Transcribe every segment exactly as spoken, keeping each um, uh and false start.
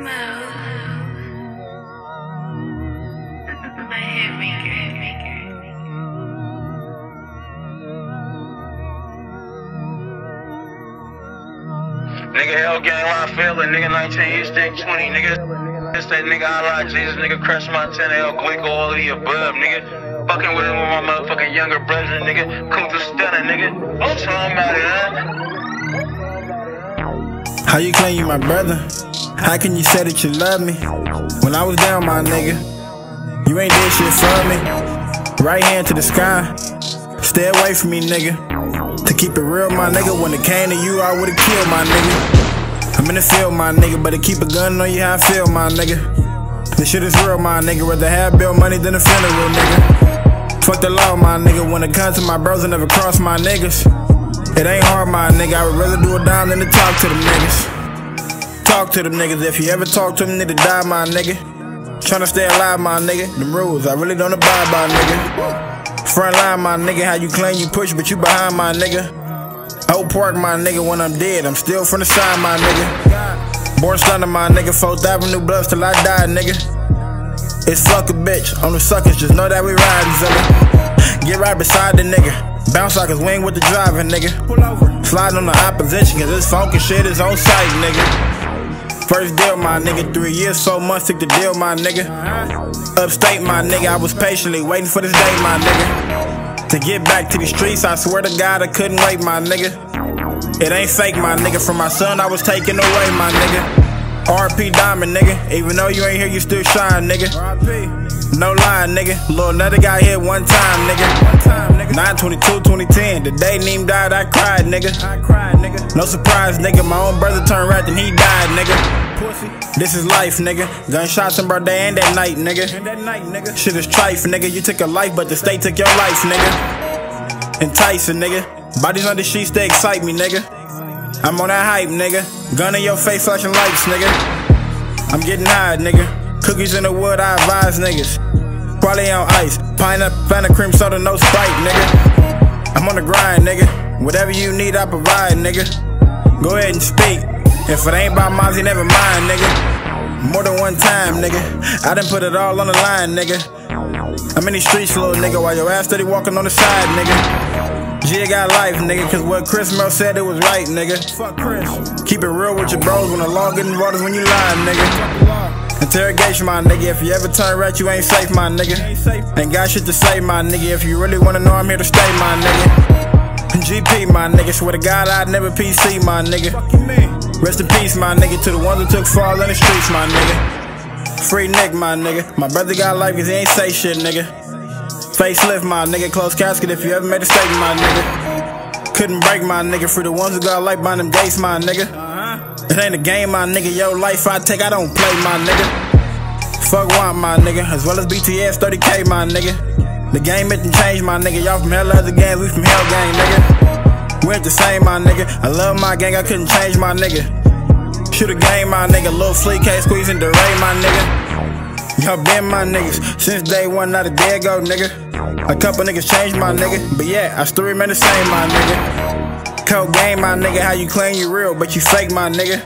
Mo, my hair maker, hair maker. Nigga, hell gang, line feeling, nigga, nineteen, you stick twenty, nigga. This that nigga, I like Jesus, nigga, crush my ten, hell, Glico, all of the above, nigga. Fucking with him with my motherfucking younger brother, nigga. Kunta stunner, nigga. I'm talking about it, huh? How you claim you my brother? How can you say that you love me? When I was down, my nigga, you ain't did shit for me. Right hand to the sky. Stay away from me, nigga. To keep it real, my nigga. When it came to you, I would've killed, my nigga. I'm in the field, my nigga. Better keep a gun on you how I feel, my nigga. This shit is real, my nigga. Rather have bill money than a funeral, nigga. Fuck the law, my nigga. When it comes to my bros, I never cross my niggas. It ain't hard, my nigga. I would rather do a dime than to talk to them niggas. Talk to them niggas. If you ever talk to them, need to die, my nigga. Tryna stay alive, my nigga. Them rules, I really don't abide by, nigga. Front line, my nigga. How you claim you push, but you behind, my nigga. Oak Park, my nigga. When I'm dead, I'm still from the side, my nigga. Born stunner, my nigga. Fourth Avenue Bluffs till I die, nigga. It's fuck a bitch, on the suckers, just know that we riding, zilla. Get right beside the nigga, bounce like his wing with the driver, nigga. Sliding on the opposition, cause this funk and shit is on sight, nigga. First deal, my nigga, three years, so months, took the deal, my nigga. Upstate, my nigga, I was patiently waiting for this day, my nigga. To get back to the streets, I swear to God I couldn't wait, my nigga. It ain't fake, my nigga, from my son I was taken away, my nigga. R P Diamond, nigga. Even though you ain't here, you still shine, nigga. R P No lying, nigga. Lil' another guy hit one time, nigga. nine twenty-two twenty ten. The day Neem died, I cried, nigga. I cried, nigga. No surprise, nigga. My own brother turned rat and he died, nigga. Pussy. This is life, nigga. Gunshots and birthday and that night, nigga. And that night, nigga. Shit is trife, nigga. You took a life, but the state took your life, nigga. Enticing, nigga. Bodies on the sheets, they excite me, nigga. I'm on that hype, nigga. Gun in your face, flashing lights, nigga. I'm getting high, nigga. Cookies in the wood, I advise niggas. Probably on ice. Pineapple, Fanta, cream soda, no Sprite, nigga. I'm on the grind, nigga. Whatever you need, I provide, nigga. Go ahead and speak. If it ain't by Mozzy, never mind, nigga. More than one time, nigga. I done put it all on the line, nigga. I'm in these streets, little nigga, while your ass steady walking on the side, nigga. G got life, nigga, cause what Chris Mel said it was right, nigga. Fuck Chris. Keep it real with your bros when the law getting involved is when you lying, nigga. Interrogation, my nigga. If you ever turn right, you ain't safe, my nigga. Ain't got shit to say, my nigga. If you really wanna know, I'm here to stay, my nigga. G P, my nigga. Swear to God, I'd never P C, my nigga. Rest in peace, my nigga. To the ones who took fall in the streets, my nigga. Free Nick, my nigga. My brother got life cause he ain't say shit, nigga. Facelift, my nigga, close casket if you ever made a mistake, my nigga. Couldn't break, my nigga, free the ones who got life by them dates, my nigga. It ain't a game, my nigga, yo life I take, I don't play, my nigga. Fuck wine, my nigga, as well as B T S, thirty K, my nigga. The game didn't change, my nigga, y'all from hell other games, we from hell gang, nigga. We're the same, my nigga, I love my gang, I couldn't change, my nigga. Shoot a game, my nigga, Lil Fleek, can't squeeze in the rain, my nigga. Y'all been my niggas since day one, not a day ago, nigga. A couple niggas changed, my nigga, but yeah, I still remain the same, my nigga. Cold game, my nigga, how you claim you real, but you fake, my nigga.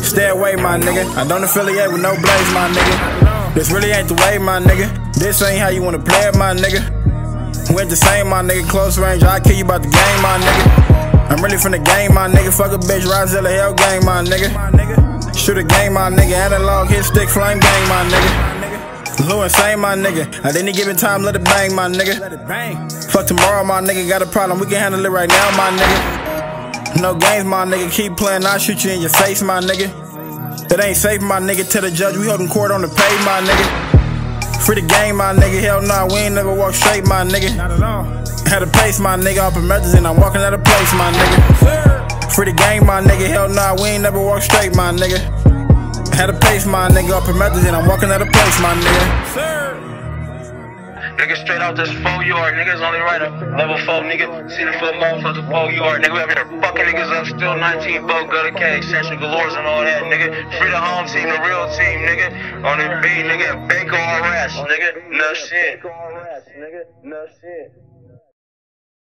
Stay away, my nigga, I don't affiliate with no blaze, my nigga. This really ain't the way, my nigga. This ain't how you wanna play it, my nigga. Went the same, my nigga, close range, I kill you about the game, my nigga. I'm really from the game, my nigga, fuck a bitch, Rizella, hell gang, my nigga. Shoot a game, my nigga. Analog, hit stick, flame gang, my nigga. Lou insane, my nigga. At any given time, let it bang, my nigga. Fuck tomorrow, my nigga. Got a problem, we can handle it right now, my nigga. No games, my nigga. Keep playing, I'll shoot you in your face, my nigga. It ain't safe, my nigga. Tell the judge, we holding court on the pay, my nigga. Free the game, my nigga. Hell nah, we ain't never walk straight, my nigga. Not at all. Had a pace, my nigga. Off a methods and I'm walking out of place, my nigga. Free the game, my nigga, hell nah, we ain't never walk straight, my nigga. Had a pace, my nigga, up in methods and I'm walking out of place, my nigga. Sir. Nigga, straight out this four yard, niggas only right up. Level four, nigga, see the foot moves like the four yard, nigga, we up here fucking niggas up, still nineteen, boat, gutter K, Central Galores and all that, nigga. Free the home team, the real team, nigga. On the beat, nigga, bacon on rest, nigga, no shit. Bacon on rest, nigga, no shit.